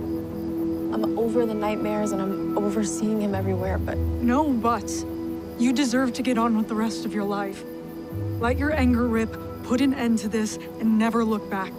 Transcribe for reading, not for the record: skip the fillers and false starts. I'm over the nightmares and I'm over seeing him everywhere, but... No buts. You deserve to get on with the rest of your life. Let your anger rip, put an end to this, and never look back.